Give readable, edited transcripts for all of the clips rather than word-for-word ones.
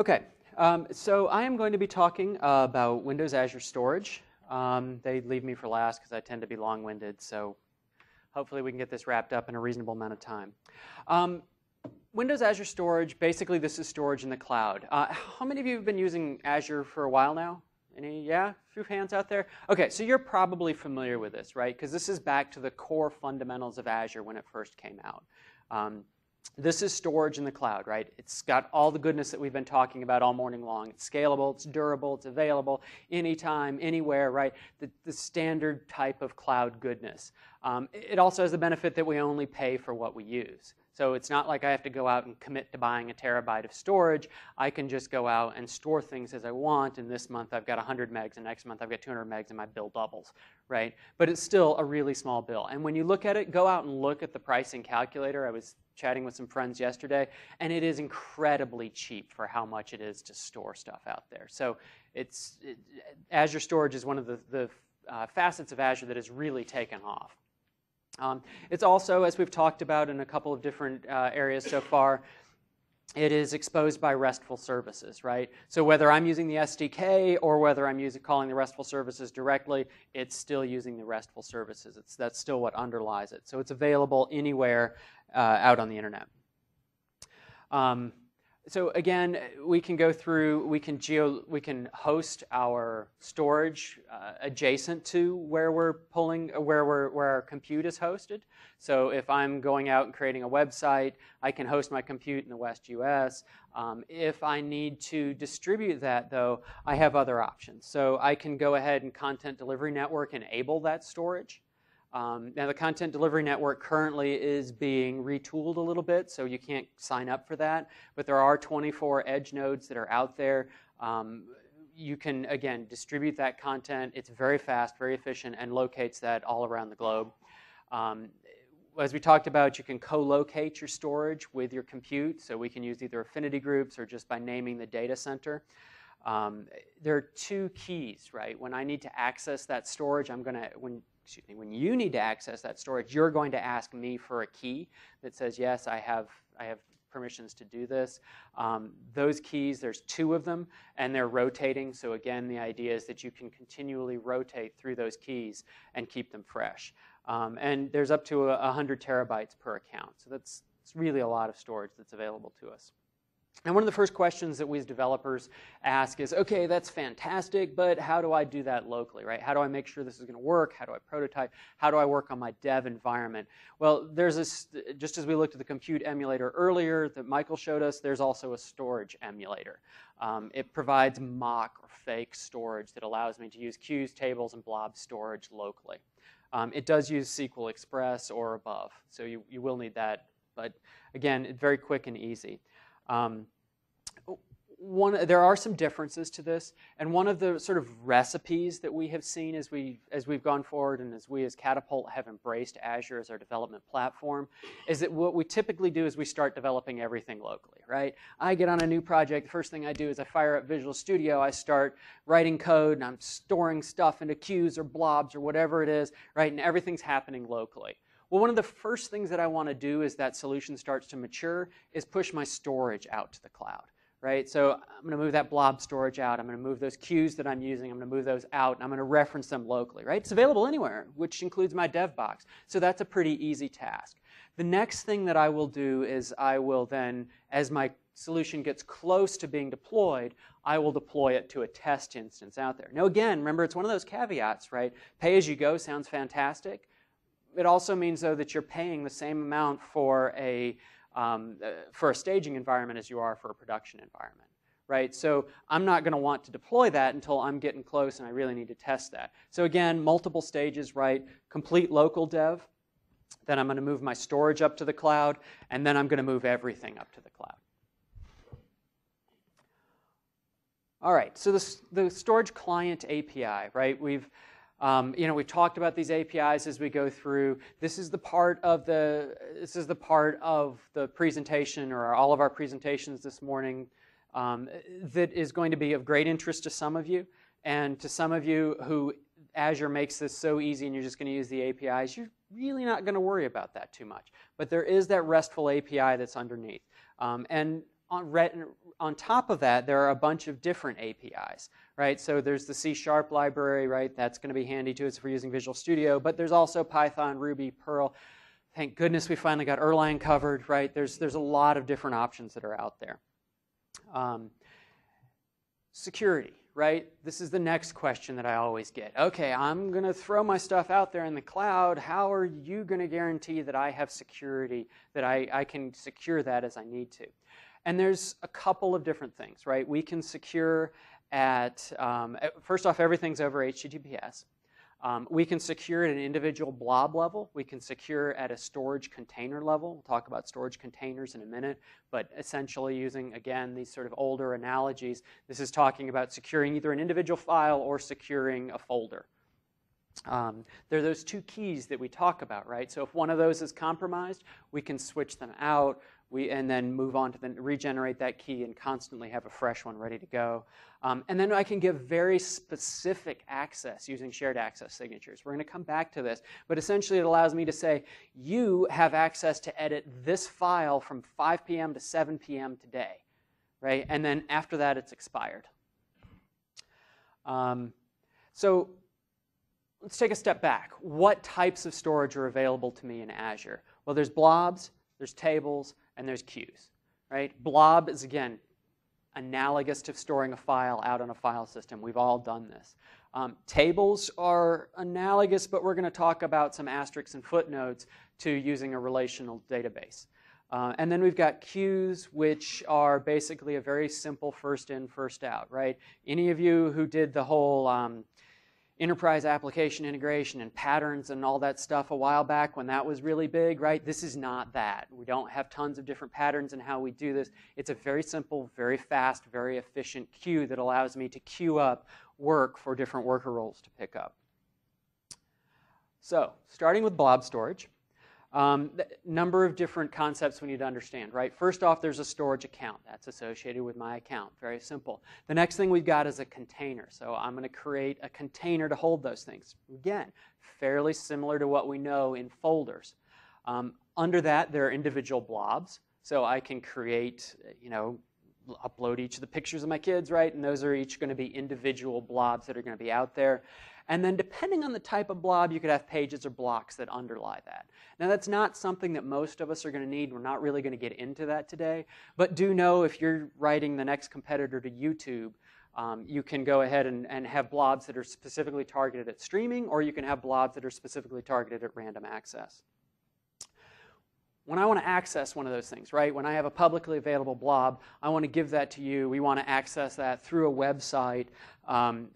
Okay, so I am going to be talking about Windows Azure Storage. They leave me for last because I tend to be long-winded, so hopefully we can get this wrapped up in a reasonable amount of time. Windows Azure Storage, basically this is storage in the cloud. How many of you have been using Azure for a while now? Any, yeah, a few hands out there? Okay, so you're probably familiar with this, right? Because this is back to the core fundamentals of Azure when it first came out. This is storage in the cloud, right? It's got all the goodness that we've been talking about all morning long. It's scalable, it's durable, it's available anytime, anywhere, right? The standard type of cloud goodness. It also has the benefit that we only pay for what we use. So it's not like I have to go out and commit to buying a terabyte of storage. I can just go out and store things as I want, and this month I've got 100 megs, and next month I've got 200 megs, and my bill doubles, right? But it's still a really small bill. And when you look at it, go out and look at the pricing calculator. I was chatting with some friends yesterday, and it is incredibly cheap for how much it is to store stuff out there. So it's, Azure Storage is one of the facets of Azure that has really taken off. It's also, as we've talked about in a couple of different areas so far, it is exposed by RESTful services, right? So whether I'm using the SDK or whether I'm calling the RESTful services directly, it's still using the RESTful services. That's still what underlies it. So it's available anywhere out on the internet. So again, we can go through, we can host our storage adjacent to where we're pulling, where our compute is hosted. So if I'm going out and creating a website, I can host my compute in the West US. If I need to distribute that though, I have other options. So I can go ahead and Content Delivery Network enable that storage. Now the Content Delivery Network currently is being retooled a little bit, so you can't sign up for that, but there are 24 edge nodes that are out there. You can, again, distribute that content. It's very fast, very efficient, and locates that all around the globe. As we talked about, you can co-locate your storage with your compute, so we can use either affinity groups or just by naming the data center. There are two keys, right? When I need to access that storage, when you need to access that storage, you're going to ask me for a key that says, yes, I have permissions to do this. Those keys, there's two of them, and they're rotating. So again, the idea is that you can continually rotate through those keys and keep them fresh. And there's up to 100 terabytes per account. So that's really a lot of storage that's available to us. And one of the first questions that we as developers ask is, okay, that's fantastic, but how do I do that locally, right? How do I make sure this is going to work? How do I prototype? How do I work on my dev environment? Well, there's this, just as we looked at the compute emulator earlier that Michael showed us, there's also a storage emulator. It provides mock or fake storage that allows me to use queues, tables, and blob storage locally. It does use SQL Express or above, so you will need that, but again, it's very quick and easy. There are some differences to this, and one of the sort of recipes that we have seen as we've gone forward and as we as Catapult have embraced Azure as our development platform is that what we typically do is we start developing everything locally, right? I get on a new project, the first thing I do is I fire up Visual Studio, I start writing code, and I'm storing stuff into queues or blobs or whatever it is, right? And everything's happening locally. Well, one of the first things that I want to do as that solution starts to mature is push my storage out to the cloud, right? So I'm going to move that blob storage out. I'm going to move those queues that I'm using. I'm going to move those out, and I'm going to reference them locally, right? It's available anywhere, which includes my dev box. So that's a pretty easy task. The next thing that I will do is I will then, as my solution gets close to being deployed, I will deploy it to a test instance out there. Now, again, remember, it's one of those caveats, right? Pay-as-you-go sounds fantastic. It also means, though, that you're paying the same amount for a staging environment as you are for a production environment, right? So I'm not going to want to deploy that until I'm getting close and I really need to test that. So again, multiple stages, right? Complete local dev, then I'm going to move my storage up to the cloud, and then I'm going to move everything up to the cloud. All right, so the storage client API, right? We've talked about these APIs as we go through. This is the part of the presentation or all of our presentations this morning that is going to be of great interest to some of you, and to some of you who Azure makes this so easy and you're just going to use the APIs, you're really not going to worry about that too much. But there is that RESTful API that's underneath. And On top of that, there are a bunch of different APIs, right? So there's the C# library, right? That's going to be handy to us if we're using Visual Studio, but there's also Python, Ruby, Perl. Thank goodness we finally got Erlang covered, right? There's a lot of different options that are out there. Security, right? This is the next question that I always get. Okay, I'm going to throw my stuff out there in the cloud. How are you going to guarantee that I have security, that I can secure that as I need to? And there's a couple of different things, right? We can secure at first off, everything's over HTTPS. We can secure at an individual blob level. We can secure at a storage container level. We'll talk about storage containers in a minute, but essentially using, again, these sort of older analogies, this is talking about securing either an individual file or securing a folder. There are those two keys that we talk about, right? So if one of those is compromised, we can switch them out. And then move on to regenerate that key and constantly have a fresh one ready to go. And then I can give very specific access using shared access signatures. We're going to come back to this, but essentially it allows me to say, you have access to edit this file from 5 p.m. to 7 p.m. today, right? And then after that, it's expired. So let's take a step back. What types of storage are available to me in Azure? Well, there's blobs, there's tables, and there's queues, right? Blob is, again, analogous to storing a file out on a file system. We've all done this. Tables are analogous, but we're going to talk about some asterisks and footnotes to using a relational database. And then we've got queues, which are basically a very simple first in, first out, right? Any of you who did the whole enterprise application integration and patterns and all that stuff a while back when that was really big, right? This is not that. We don't have tons of different patterns in how we do this. It's a very simple, very fast, very efficient queue that allows me to queue up work for different worker roles to pick up. So, starting with blob storage, a number of different concepts we need to understand, right? First off, there's a storage account that's associated with my account. Very simple. The next thing we've got is a container. So I'm going to create a container to hold those things. Again, fairly similar to what we know in folders. Under that, there are individual blobs. So I can create, you know, upload each of the pictures of my kids, right? And those are each going to be individual blobs that are going to be out there. And then depending on the type of blob, you could have pages or blocks that underlie that. Now that's not something that most of us are going to need. We're not really going to get into that today. But do know if you're writing the next competitor to YouTube, you can go ahead and have blobs that are specifically targeted at streaming, or you can have blobs that are specifically targeted at random access. When I want to access one of those things, right, when I have a publicly available blob, I want to give that to you. We want to access that through a website. I'm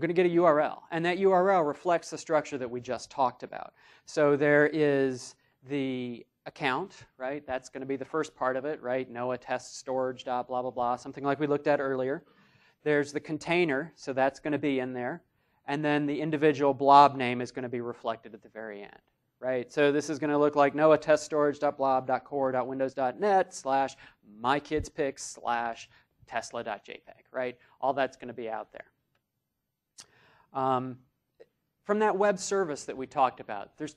going to get a URL, and that URL reflects the structure that we just talked about. So there is the account, right? That's going to be the first part of it, right? Noah test storage dot blah, blah, blah, something like we looked at earlier. There's the container, so that's going to be in there. And then the individual blob name is going to be reflected at the very end. Right? So this is going to look like Noah test storage.blob.core.windows.net/mykidspics/tesla.jpg, right? All that's going to be out there. From that web service that we talked about, there's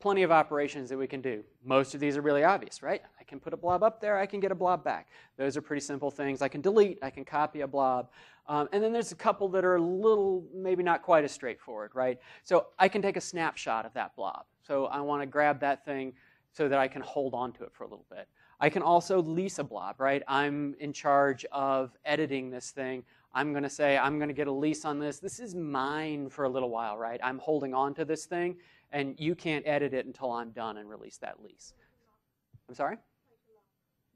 plenty of operations that we can do. Most of these are really obvious, right? I can put a blob up there, I can get a blob back. Those are pretty simple things. I can delete, I can copy a blob. And then there's a couple that are a little, maybe not quite as straightforward, right? So I can take a snapshot of that blob. So I want to grab that thing so that I can hold on to it for a little bit. I can also lease a blob, right? I'm in charge of editing this thing. I'm going to say, I'm going to get a lease on this. This is mine for a little while, right? I'm holding on to this thing, and you can't edit it until I'm done and release that lease. I'm sorry?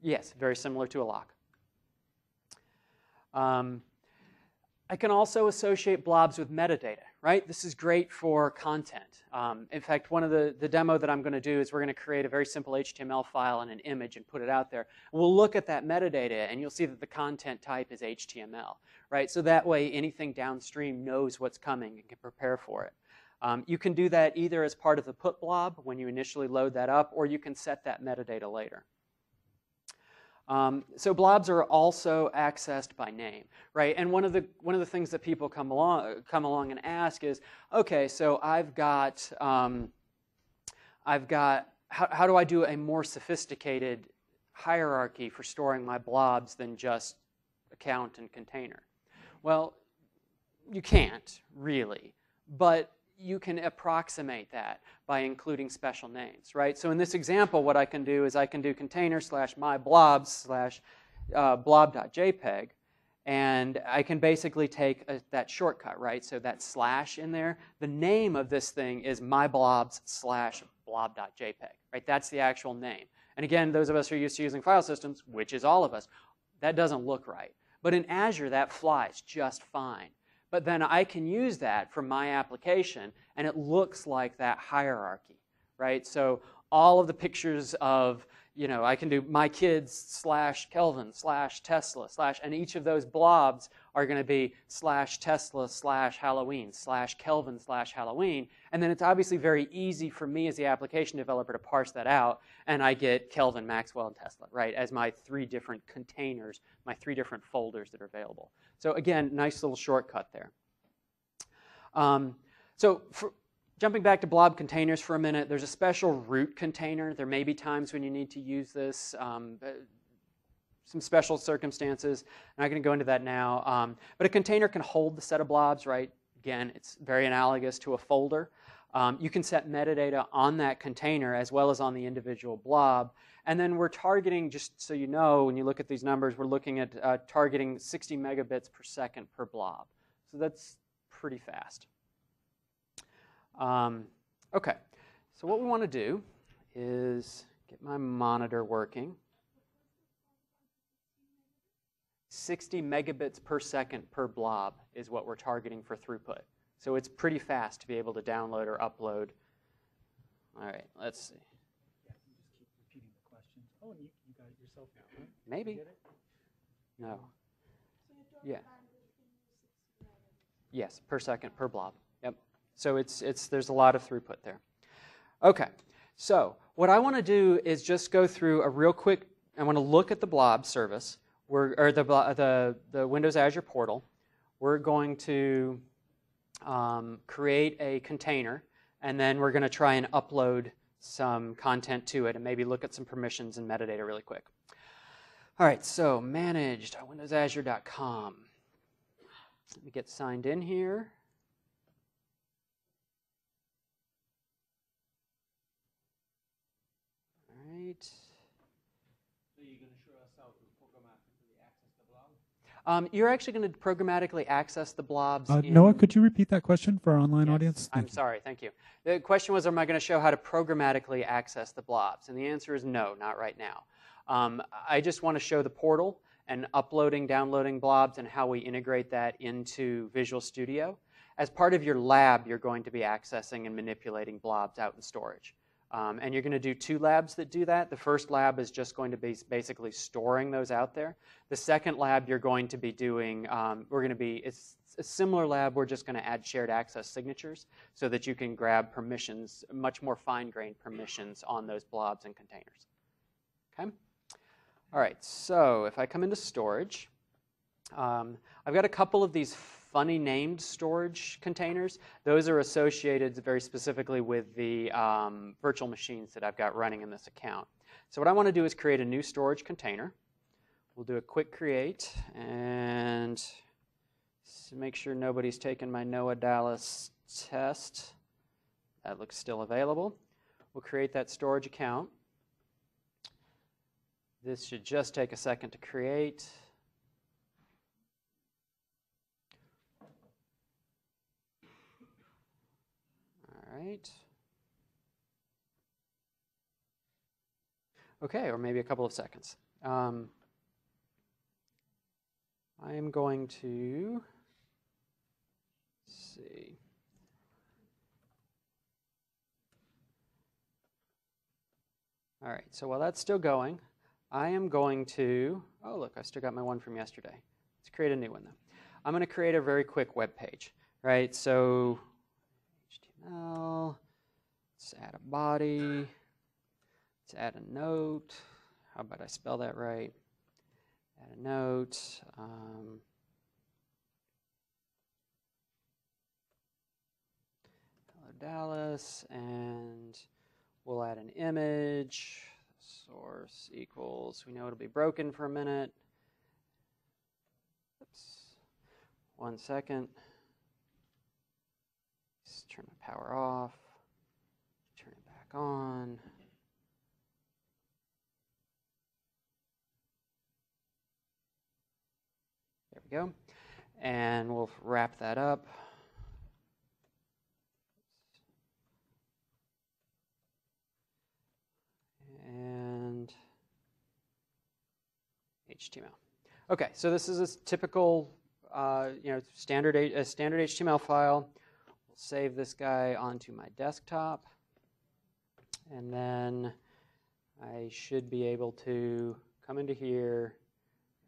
Yes, very similar to a lock. I can also associate blobs with metadata, right? This is great for content. In fact, one of the demo that I'm going to do is we're going to create a very simple HTML file and an image and put it out there. We'll look at that metadata, and you'll see that the content type is HTML, right? So that way, anything downstream knows what's coming and can prepare for it. You can do that either as part of the put blob when you initially load that up, or you can set that metadata later. So blobs are also accessed by name, right? And one of the things that people come along and ask is, okay, so I've got how do I do a more sophisticated hierarchy for storing my blobs than just account and container? Well, you can't really, but you can approximate that by including special names, right? So in this example, what I can do is I can do container/myblobs/blob.jpg, and I can basically take that shortcut, right? So that slash in there, the name of this thing is myblobs/blob.jpg, right? That's the actual name. And again, those of us who are used to using file systems, which is all of us, that doesn't look right. But in Azure, that flies just fine. But then I can use that for my application, and it looks like that hierarchy, right? So all of the pictures of, you know, I can do my kids /Kelvin/Tesla/ and each of those blobs are going to be /Tesla/Halloween/Kelvin/Halloween. And then it's obviously very easy for me as the application developer to parse that out, and I get Kelvin, Maxwell, and Tesla, right, as my three different containers, my three different folders that are available. So again, nice little shortcut there. Jumping back to blob containers for a minute, there's a special root container. There may be times when you need to use this, some special circumstances. I'm not going to go into that now. But a container can hold the set of blobs, right? Again, it's very analogous to a folder. You can set metadata on that container as well as on the individual blob. And then we're targeting, just so you know, when you look at these numbers, we're looking at targeting 60 megabits per second per blob. So that's pretty fast. Okay, so what we want to do is get my monitor working. 60 megabits per second per blob is what we're targeting for throughput. So it's pretty fast to be able to download or upload. All right, let's see. Yeah, you just keep repeating the questions. Oh, and you got it yourself now, right? Maybe. No. Yeah. Yes, per second per blob. So there's a lot of throughput there. Okay, so what I want to do is just go through a real quick, I want to look at the blob service, or the Windows Azure portal. We're going to create a container, and then we're going to try and upload some content to it and maybe look at some permissions and metadata really quick. All right, so manage.windowsazure.com. Let me get signed in here. So you're going to show us how to programmatically access the blob? You're actually going to programmatically access the blobs. Noah, could you repeat that question for our online audience? Thank you. The question was, am I going to show how to programmatically access the blobs? And the answer is no, not right now. I just want to show the portal and uploading, downloading blobs and how we integrate that into Visual Studio. As part of your lab, you're going to be accessing and manipulating blobs out in storage. And you're going to do two labs that do that. The first lab is just going to be basically storing those out there. The second lab you're going to be doing, it's a similar lab, we're just going to add shared access signatures so that you can grab permissions, much more fine-grained permissions on those blobs and containers. Okay? All right, so if I come into storage, I've got a couple of these funny named storage containers. Those are associated very specifically with the virtual machines that I've got running in this account. So what I want to do is create a new storage container. We'll do a quick create and make sure nobody's taken my Noah Dallas test. That looks still available. We'll create that storage account. This should just take a second to create. Okay, or maybe a couple of seconds. I am going to see. All right, so while that's still going, I am going to, oh look, I still got my one from yesterday. Let's create a new one then. I'm going to create a very quick web page, right? So let's add a body, let's add a note, how about I spell that right, add a note, hello Dallas, and we'll add an image, source equals, we know it'll be broken for a minute. Oops. 1 second. Just turn my power off. Turn it back on. There we go. And we'll wrap that up. And HTML. Okay, so this is a typical, standard HTML file. We'll save this guy onto my desktop, and then I should be able to come into here.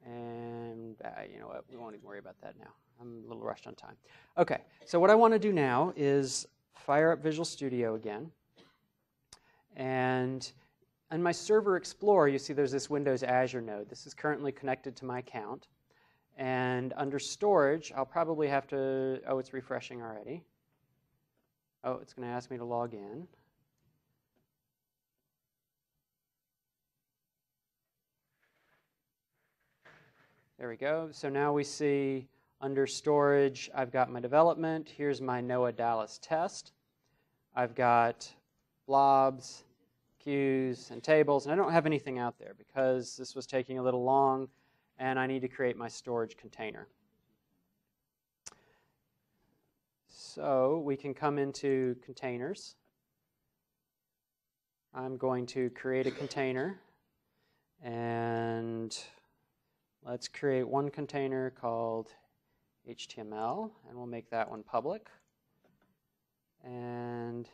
And you know what? We won't even worry about that now. I'm a little rushed on time. Okay, so what I want to do now is fire up Visual Studio again, and in my Server Explorer, you see there's this Windows Azure node. This is currently connected to my account, and under Storage, I'll probably have to. Oh, it's refreshing already. Oh, it's going to ask me to log in. There we go. So now we see under Storage, I've got my development. Here's my Noah Dallas test. I've got blobs, queues, and tables. And I don't have anything out there because this was taking a little long, and I need to create my storage container. So we can come into containers. I'm going to create a container, and let's create one container called HTML, and we'll make that one public. And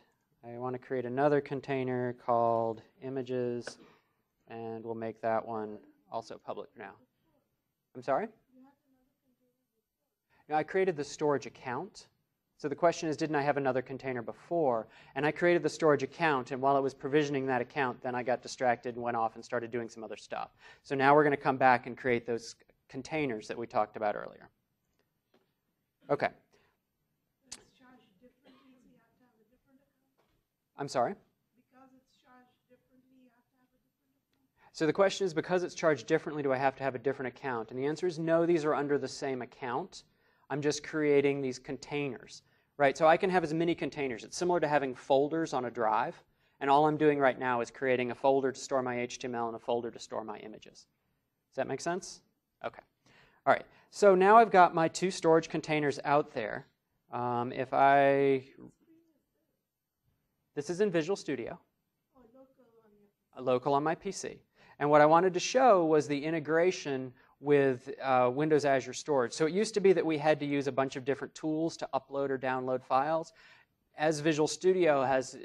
I want to create another container called images, and we'll make that one also public now. I'm sorry? Now, I created the storage account. So the question is, didn't I have another container before? And I created the storage account, and while it was provisioning that account, then I got distracted and went off and started doing some other stuff. So now we're going to come back and create those containers that we talked about earlier. Okay. I'm sorry? So the question is, because it's charged differently, do I have to have a different account? And the answer is no, these are under the same account. I'm just creating these containers. Right, so I can have as many containers. It's similar to having folders on a drive, and all I'm doing right now is creating a folder to store my HTML and a folder to store my images. Does that make sense? Okay. All right, so now I've got my two storage containers out there. This is in Visual Studio, local on my PC. And what I wanted to show was the integration with Windows Azure Storage. So it used to be that we had to use a bunch of different tools to upload or download files. As Visual Studio has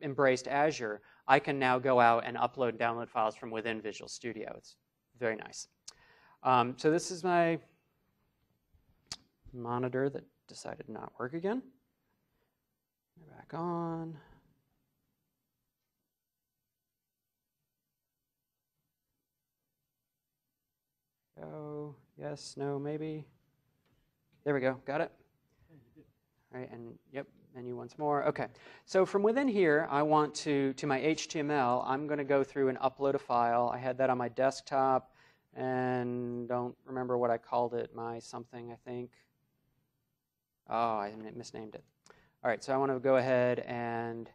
embraced Azure, I can now go out and upload and download files from within Visual Studio. It's very nice. So this is my monitor that decided not to work again. Back on. Go, yes, no, maybe. There we go, got it. All right, and yep, menu once more. Okay, so from within here, I want to my HTML, I'm going to go through and upload a file. I had that on my desktop, and don't remember what I called it, my something, I think. Oh, I misnamed it. All right, so I want to go ahead and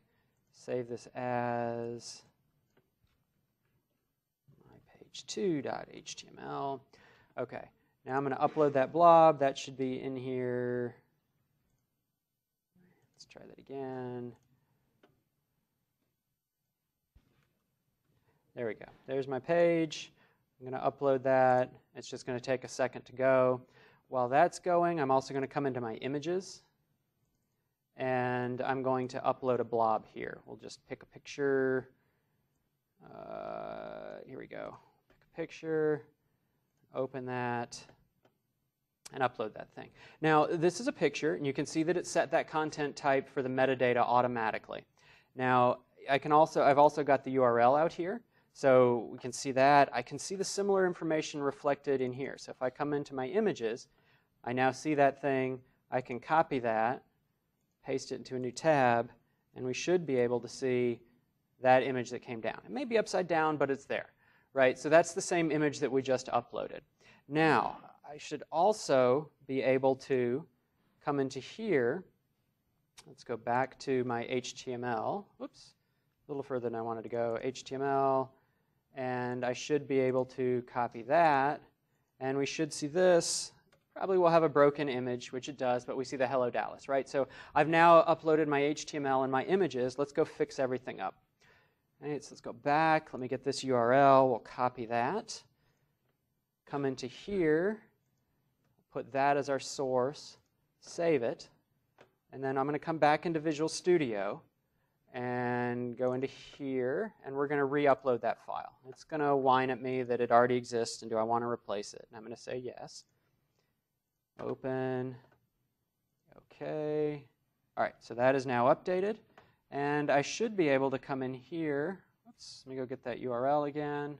save this as page2.html. Okay, now I'm going to upload that blob. That should be in here. Let's try that again. There we go. There's my page. I'm going to upload that. It's just going to take a second to go. While that's going, I'm also going to come into my images, and I'm going to upload a blob here. We'll just pick a picture. Here we go. Pick a picture, open that, and upload that thing. Now, this is a picture, and you can see that it set that content type for the metadata automatically. Now, I've also got the URL out here, so we can see that. I can see the similar information reflected in here. So if I come into my images, I now see that thing. I can copy that, paste it into a new tab, and we should be able to see that image that came down. It may be upside down, but it's there, right? So that's the same image that we just uploaded. Now, I should also be able to come into here. Let's go back to my HTML. Whoops, a little further than I wanted to go. HTML, and I should be able to copy that. And we should see this. Probably will have a broken image, which it does, but we see the Hello Dallas, right? So I've now uploaded my HTML and my images. Let's go fix everything up. All right, so let's go back. Let me get this URL. We'll copy that. Come into here. Put that as our source. Save it. And then I'm going to come back into Visual Studio and go into here, and we're going to re-upload that file. It's going to whine at me that it already exists, and do I want to replace it? And I'm going to say yes. Open. Okay. All right, so that is now updated. And I should be able to come in here. Oops, let me go get that URL again.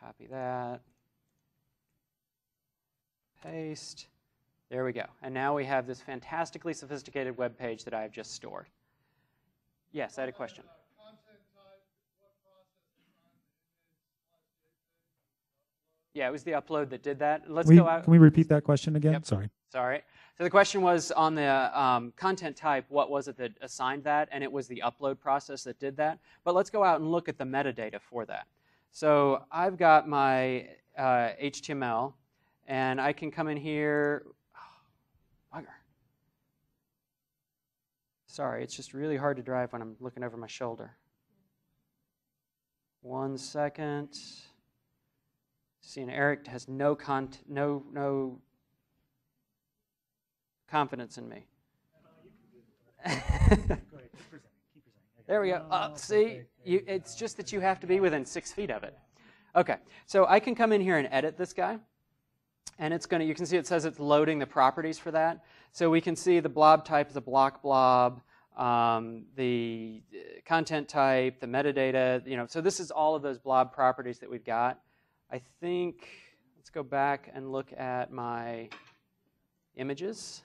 Copy that. Paste. There we go. And now we have this fantastically sophisticated web page that I have just stored. Yes, I had a question. Yeah, it was the upload that did that. Let's go out. Can we repeat that question again? Yep. Sorry. Sorry. So the question was on the content type, what was it that assigned that? And it was the upload process that did that. But let's go out and look at the metadata for that. So I've got my HTML, and I can come in here. Oh, bugger. Sorry, it's just really hard to drive when I'm looking over my shoulder. 1 second. See, and Eric has no confidence in me. There we go. See, it's just that you have to be within 6 feet of it. Okay, so I can come in here and edit this guy. And it's going to, you can see it says it's loading the properties for that. So we can see the blob type is a block blob, the content type, the metadata, you know. So this is all of those blob properties that we've got. I think, let's go back and look at my images.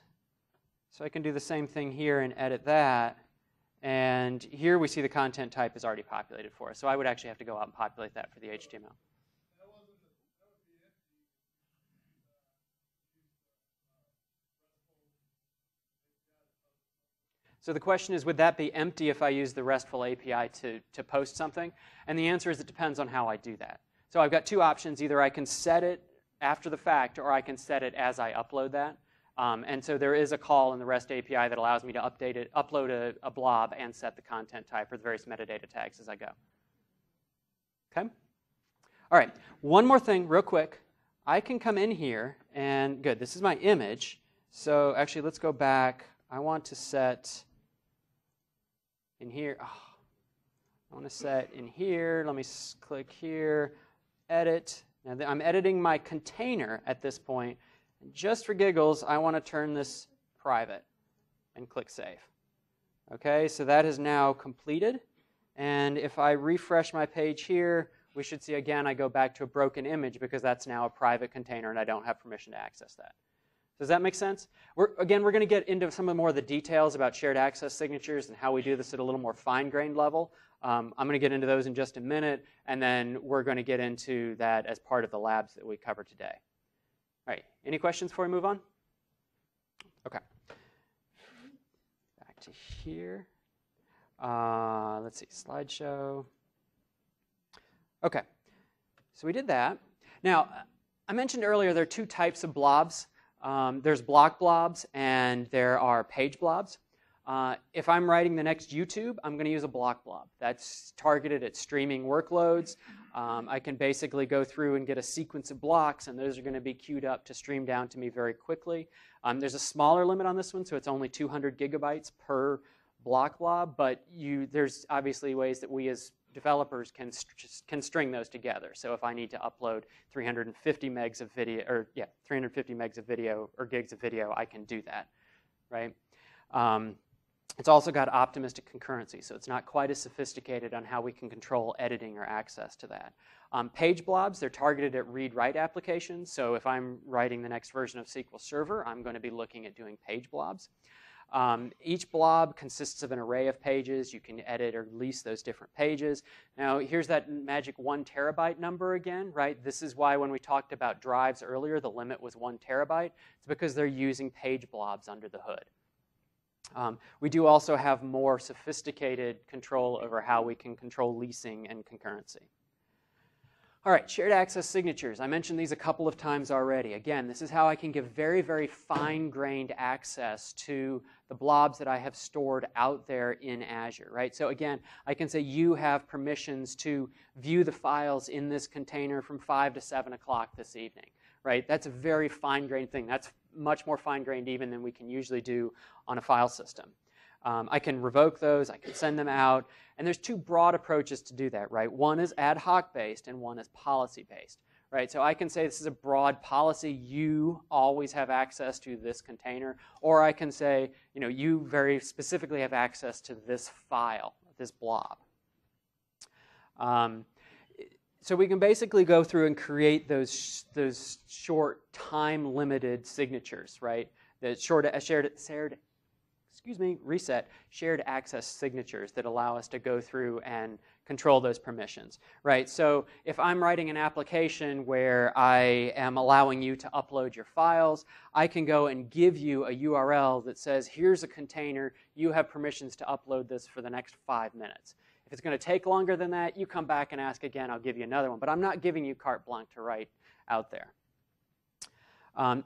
So I can do the same thing here and edit that. And here we see the content type is already populated for us. So I would actually have to go out and populate that for the HTML. So the question is, would that be empty if I use the RESTful API to post something? And the answer is it depends on how I do that. So I've got two options. Either I can set it after the fact, or I can set it as I upload that. And so there is a call in the REST API that allows me to update it, upload a blob and set the content type or the various metadata tags as I go. Okay? All right. One more thing real quick. I can come in here and, good, this is my image. So actually, let's go back. I want to set... in here, oh, I want to set in here. Let me click here, edit. Now I'm editing my container at this point. And just for giggles, I want to turn this private and click save. Okay, so that is now completed. And if I refresh my page here, we should see again I go back to a broken image because that's now a private container and I don't have permission to access that. Does that make sense? Again, we're going to get into some of more of the details about shared access signatures and how we do this at a little more fine-grained level. I'm going to get into those in just a minute, and then we're going to get into that as part of the labs that we cover today. All right, any questions before we move on? Okay. Back to here. Let's see, slideshow. Okay, so we did that. Now, I mentioned earlier there are two types of blobs. There's block blobs and there are page blobs. If I'm writing the next YouTube, I'm going to use a block blob. That's targeted at streaming workloads. I can basically go through and get a sequence of blocks, and those are going to be queued up to stream down to me very quickly. There's a smaller limit on this one, so it's only 200 gigabytes per block blob, but there's obviously ways that we as developers can string those together. So if I need to upload 350 megs of video, or yeah, 350 megs of video or gigs of video, I can do that, right? It's also got optimistic concurrency, so it's not quite as sophisticated on how we can control editing or access to that. Page blobs, they're targeted at read-write applications. So if I'm writing the next version of SQL Server, I'm going to be looking at doing page blobs. Each blob consists of an array of pages. You can edit or lease those different pages. Now, here's that magic 1 terabyte number again, right? This is why when we talked about drives earlier, the limit was 1 terabyte. It's because they're using page blobs under the hood. We do also have more sophisticated control over how we can control leasing and concurrency. All right, shared access signatures. I mentioned these a couple of times already. Again, this is how I can give very, very fine-grained access to the blobs that I have stored out there in Azure, right? So again, I can say you have permissions to view the files in this container from 5 to 7 o'clock this evening, right? That's a very fine-grained thing. That's much more fine-grained even than we can usually do on a file system. I can revoke those, I can send them out, and there's two broad approaches to do that, right? One is ad hoc based and one is policy based, right? So I can say this is a broad policy, you always have access to this container, or I can say, you know, you very specifically have access to this file, this blob. So we can basically go through and create those short time limited signatures, right? The shared access signatures that allow us to go through and control those permissions, right? So if I'm writing an application where I am allowing you to upload your files, I can go and give you a URL that says, here's a container, you have permissions to upload this for the next 5 minutes. If it's going to take longer than that, you come back and ask again, I'll give you another one, but I'm not giving you carte blanche to write out there.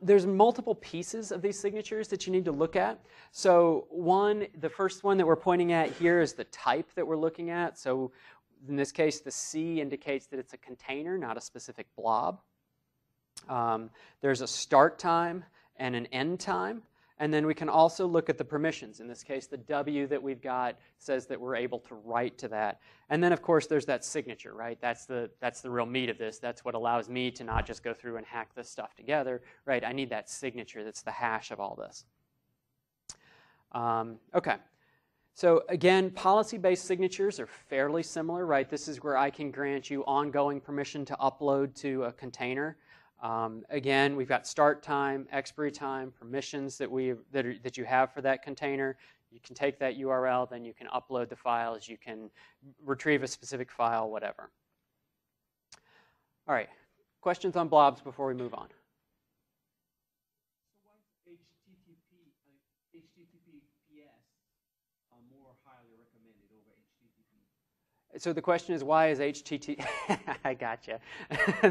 There's multiple pieces of these signatures that you need to look at. So one, the first one that we're pointing at here is the type that we're looking at. So in this case, the C indicates that it's a container, not a specific blob. There's a start time and an end time. And then we can also look at the permissions. In this case, the W that we've got says that we're able to write to that. And then, of course, there's that signature, right? That's the real meat of this. That's what allows me to not just go through and hack this stuff together, right? I need that signature that's the hash of all this. Okay. So again, policy-based signatures are fairly similar, right? This is where I can grant you ongoing permission to upload to a container. Again, we've got start time, expiry time, permissions that you have for that container. You can take that URL, then you can upload the files, you can retrieve a specific file, whatever. All right, questions on blobs before we move on? So why is HTTPS more highly recommended over HTTP? So the question is, why is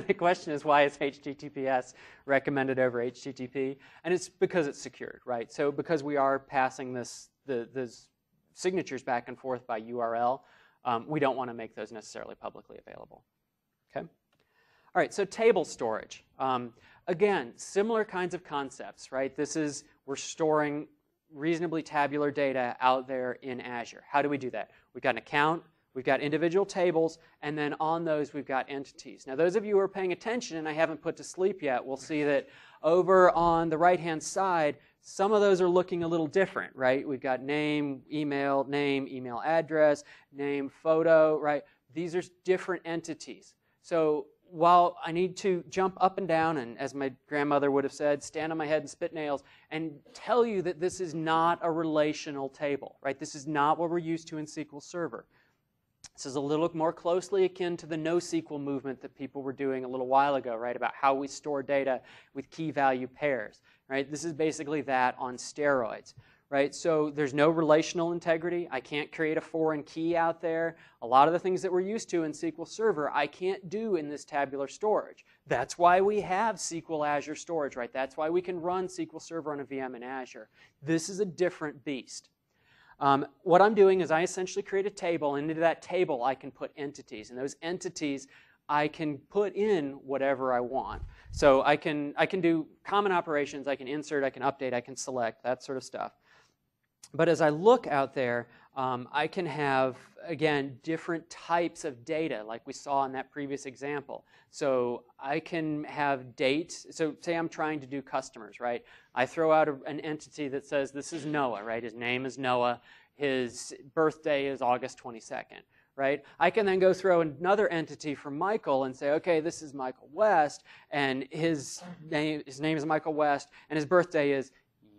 The question is, why is HTTPS recommended over HTTP? And it's because it's secured, right? So because we are passing those signatures back and forth by URL, we don't want to make those necessarily publicly available. Okay. All right. So table storage. Again, similar kinds of concepts, right? This is we're storing reasonably tabular data out there in Azure. How do we do that? We've got an account. We've got individual tables, and then on those we've got entities. Now those of you who are paying attention and I haven't put to sleep yet will see that over on the right-hand side, some of those are looking a little different, right? We've got name, email address, name, photo, right? These are different entities. So while I need to jump up and down and, as my grandmother would have said, stand on my head and spit nails and tell you that this is not a relational table, right? This is not what we're used to in SQL Server. This is a little more closely akin to the NoSQL movement that people were doing a little while ago, right, about how we store data with key-value pairs, right? This is basically that on steroids, right? So there's no relational integrity. I can't create a foreign key out there. A lot of the things that we're used to in SQL Server, I can't do in this tabular storage. That's why we have SQL Azure Storage, right? That's why we can run SQL Server on a VM in Azure. This is a different beast. What I'm doing is I essentially create a table, and into that table I can put entities, and those entities I can put in whatever I want. So I can do common operations, I can insert, I can update, I can select, that sort of stuff. But as I look out there, I can have, again, different types of data like we saw in that previous example. So I can have dates. So say I'm trying to do customers, right? I throw out an entity that says this is Noah, right? His name is Noah. His birthday is August 22nd, right? I can then go throw another entity for Michael and say, okay, this is Michael West, and his name is Michael West, and his birthday is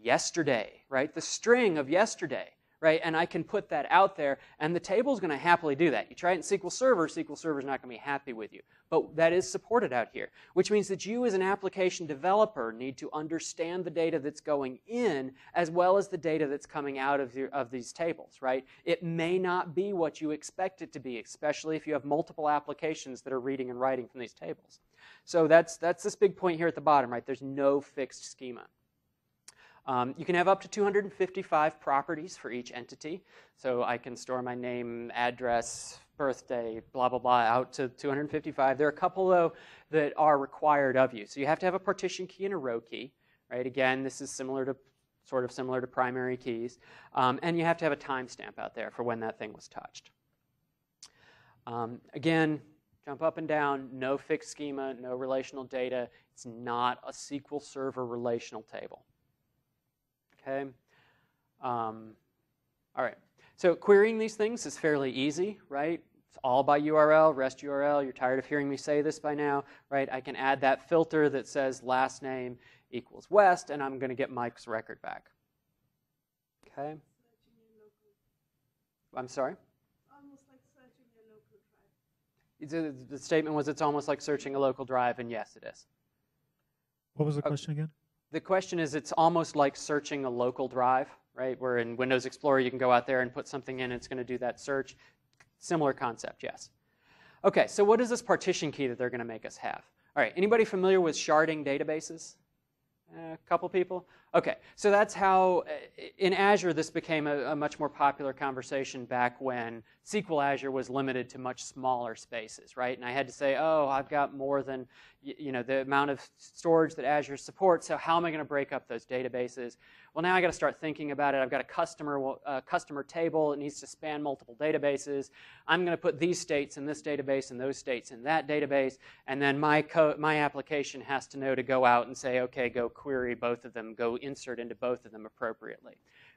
yesterday, right? The string of yesterday, right? And I can put that out there, and the table's going to happily do that. You try it in SQL Server, SQL Server's not going to be happy with you. But that is supported out here, which means that you as an application developer need to understand the data that's going in as well as the data that's coming out of these tables, right? It may not be what you expect it to be, especially if you have multiple applications that are reading and writing from these tables. So that's this big point here at the bottom, right? There's no fixed schema. You can have up to 255 properties for each entity. So I can store my name, address, birthday, blah, blah, blah, out to 255. There are a couple, though, that are required of you. So you have to have a partition key and a row key, right? Again, this is sort of similar to primary keys. And you have to have a timestamp out there for when that thing was touched. Again, jump up and down, no fixed schema, no relational data. It's not a SQL Server relational table. Okay. All right. So querying these things is fairly easy, right? It's all by URL, REST URL. You're tired of hearing me say this by now, right? I can add that filter that says last name equals West, and I'm going to get Mike's record back. Okay. I'm sorry? Almost like searching a local drive. The statement was it's almost like searching a local drive, and yes, it is. What was the question again? The question is, it's almost like searching a local drive, right? Where in Windows Explorer, you can go out there and put something in, and it's going to do that search. Similar concept, yes. Okay, so what is this partition key that they're going to make us have? All right, anybody familiar with sharding databases? A couple people? Okay, so that's how, in Azure, this became a much more popular conversation back when SQL Azure was limited to much smaller spaces, right? And I had to say, oh, I've got more than, you know, the amount of storage that Azure supports, so how am I going to break up those databases? Well, now I've got to start thinking about it. I've got a customer table. It needs to span multiple databases. I'm going to put these states in this database and those states in that database, and then my application has to know to go out and say, okay, go query both of them, go insert into both of them appropriately,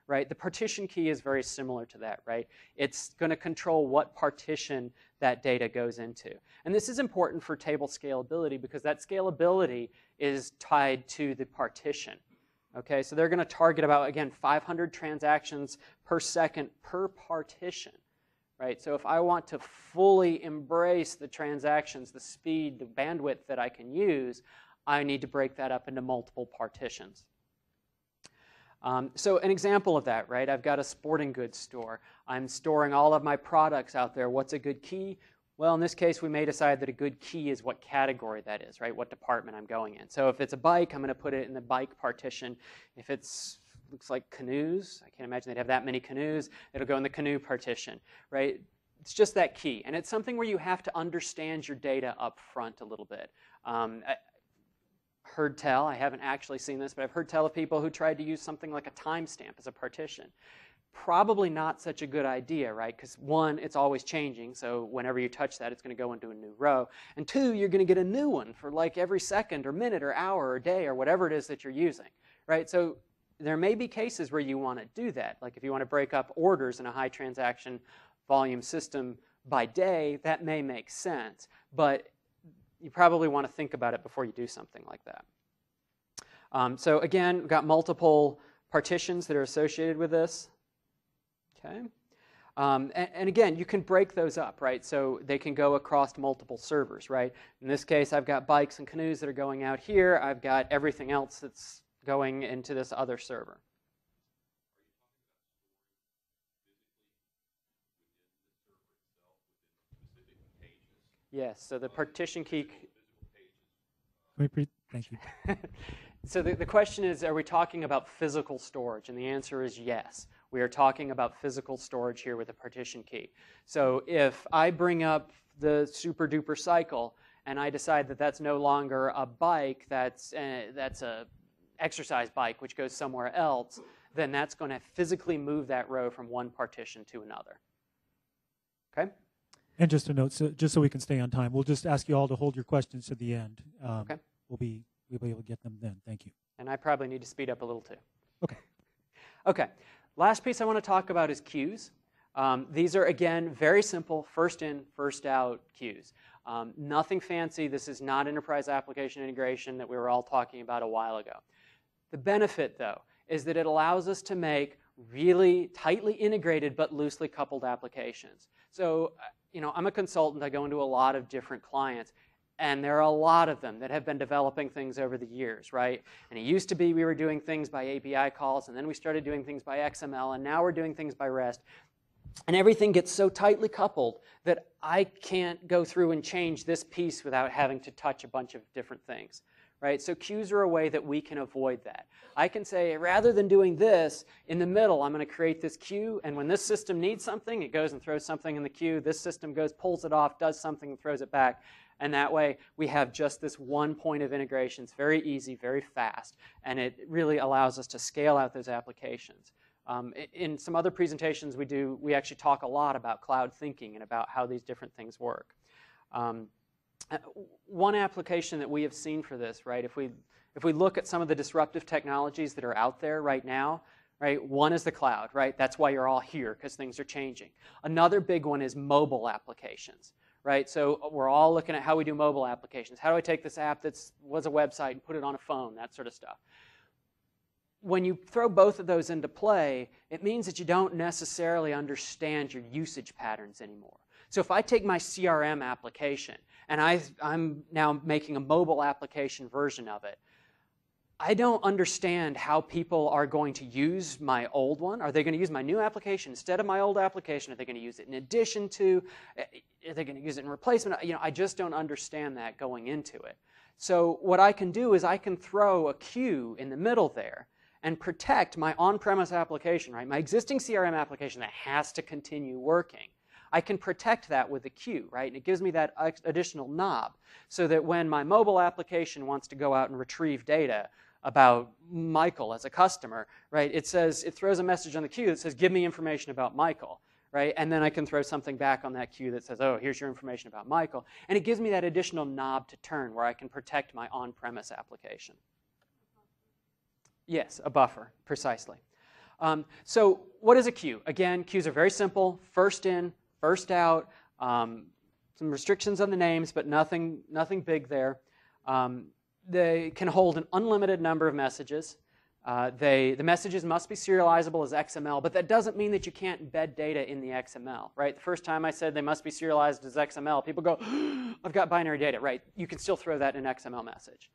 right? The partition key is very similar to that, right? It's going to control what partition that data goes into. And this is important for table scalability because that scalability is tied to the partition, okay? So they're going to target about, again, 500 transactions per second per partition, right? So if I want to fully embrace the transactions, the speed, the bandwidth that I can use, I need to break that up into multiple partitions. So an example of that, right? I've got a sporting goods store. I'm storing all of my products out there. What's a good key? Well, in this case, we may decide that a good key is what category that is, right? What department I'm going in. So if it's a bike, I'm going to put it in the bike partition. If it's looks like canoes, I can't imagine they'd have that many canoes, it'll go in the canoe partition, right? It's just that key. And it's something where you have to understand your data up front a little bit. Heard tell, I haven't actually seen this, but I've heard tell of people who tried to use something like a timestamp as a partition. Probably not such a good idea, right? Because one, it's always changing, so whenever you touch that, it's going to go into a new row. And two, you're going to get a new one for like every second or minute or hour or day or whatever it is that you're using, right? So there may be cases where you want to do that. Like if you want to break up orders in a high transaction volume system by day, that may make sense. But you probably want to think about it before you do something like that. So again, we've got multiple partitions that are associated with this. Okay, and again, you can break those up, right? So they can go across multiple servers, right? In this case, I've got bikes and canoes that are going out here. I've got everything else that's going into this other server. Yes, so the partition key. Thank you. So the question is, are we talking about physical storage? And the answer is yes. We are talking about physical storage here with a partition key. So if I bring up the super duper cycle and I decide that that's no longer a bike, that's a exercise bike which goes somewhere else, then that's going to physically move that row from one partition to another. Okay? And just a note, so just so we can stay on time, we'll just ask you all to hold your questions to the end. Okay. We'll be able to get them then. Thank you. And I probably need to speed up a little too. Okay. Okay. Last piece I want to talk about is queues. These are, again, very simple, first in, first out queues. Nothing fancy. This is not enterprise application integration that we were all talking about a while ago. The benefit, though, is that it allows us to make really tightly integrated but loosely coupled applications. So, you know, I'm a consultant. I go into a lot of different clients, and there are a lot of them that have been developing things over the years, right? And it used to be we were doing things by API calls, and then we started doing things by XML, and now we're doing things by REST. And everything gets so tightly coupled that I can't go through and change this piece without having to touch a bunch of different things, right? So queues are a way that we can avoid that. I can say, rather than doing this, in the middle, I'm going to create this queue, and when this system needs something, it goes and throws something in the queue. This system goes, pulls it off, does something, and throws it back. And that way, we have just this one point of integration. It's very easy, very fast, and it really allows us to scale out those applications. In some other presentations we actually talk a lot about cloud thinking and about how these different things work. One application that we have seen for this, right, if we look at some of the disruptive technologies that are out there right now, right, one is the cloud, right? That's why you're all here, because things are changing. Another big one is mobile applications, right? So we're all looking at how we do mobile applications. How do I take this app that was a website and put it on a phone, that sort of stuff. When you throw both of those into play, it means that you don't necessarily understand your usage patterns anymore. So if I take my CRM application and I'm now making a mobile application version of it, I don't understand how people are going to use my old one. Are they going to use my new application instead of my old application? Are they going to use it in addition to? Are they going to use it in replacement? You know, I just don't understand that going into it. So what I can do is I can throw a queue in the middle there and protect my on-premise application, right? My existing CRM application that has to continue working. I can protect that with a queue, right? And it gives me that additional knob so that when my mobile application wants to go out and retrieve data about Michael as a customer, right? It says, it throws a message on the queue that says, give me information about Michael, right? And then I can throw something back on that queue that says, oh, here's your information about Michael. And it gives me that additional knob to turn where I can protect my on-premise application. Yes, a buffer, precisely. So what is a queue? Again, queues are very simple, first in, first out, some restrictions on the names, but nothing big there. They can hold an unlimited number of messages. The messages must be serializable as XML, but that doesn't mean that you can't embed data in the XML, right? The first time I said they must be serialized as XML, people go, I've got binary data, right? You can still throw that in an XML message.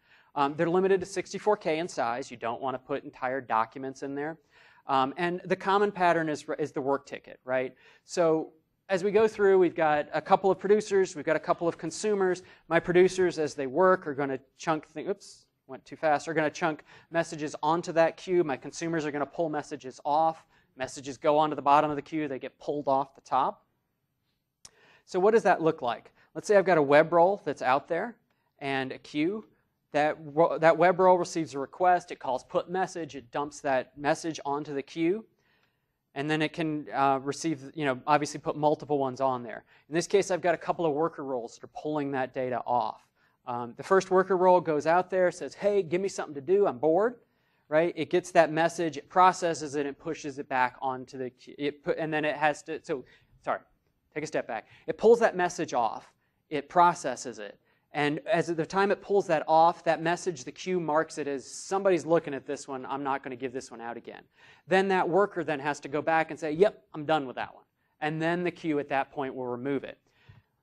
They're limited to 64K in size. You don't want to put entire documents in there. And the common pattern is the work ticket, right? So as we go through, we've got a couple of producers. We've got a couple of consumers. My producers, as they work, are going to chunk things. Oops, went too fast. Are going to chunk messages onto that queue. My consumers are going to pull messages off. Messages go onto the bottom of the queue. They get pulled off the top. So what does that look like? Let's say I've got a web role that's out there and a queue. That web role receives a request, it calls put message, it dumps that message onto the queue, and then it can receive, you know, obviously put multiple ones on there. In this case, I've got a couple of worker roles that are pulling that data off. The first worker role goes out there, says, hey, give me something to do, I'm bored, right? It gets that message, it processes it, and pushes it back onto the queue, and then it has to, take a step back. It pulls that message off, it processes it, and as at the time it pulls that off, that message, the queue marks it as somebody's looking at this one, I'm not going to give this one out again. Then that worker then has to go back and say, yep, I'm done with that one. And then the queue at that point will remove it.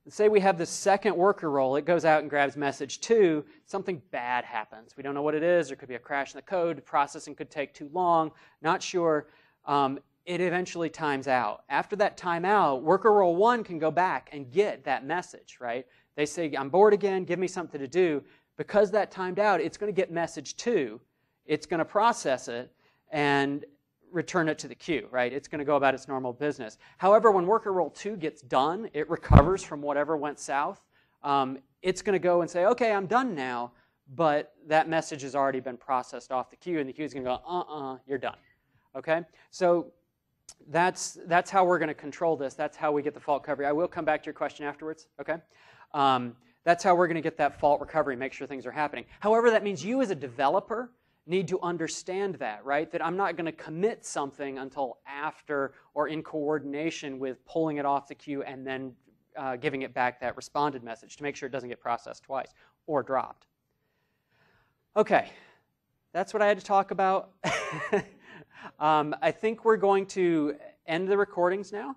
Let's say we have the second worker role. It goes out and grabs message 2. Something bad happens. We don't know what it is. There could be a crash in the code. Processing could take too long. Not sure. It eventually times out. After that timeout, worker role 1 can go back and get that message, right? They say, I'm bored again, give me something to do. Because that timed out, it's going to get message 2. It's going to process it and return it to the queue, right? It's going to go about its normal business. However, when worker role 2 gets done, it recovers from whatever went south. It's going to go and say, okay, I'm done now, but that message has already been processed off the queue, and the queue is going to go, you're done, okay? So that's how we're going to control this. That's how we get the fault recovery. I will come back to your question afterwards, okay? That's how we're going to get that fault recovery, make sure things are happening. However, that means you as a developer need to understand that, right? That I'm not going to commit something until after or in coordination with pulling it off the queue and then giving it back that responded message to make sure it doesn't get processed twice or dropped. Okay, that's what I had to talk about. I think we're going to end the recordings now.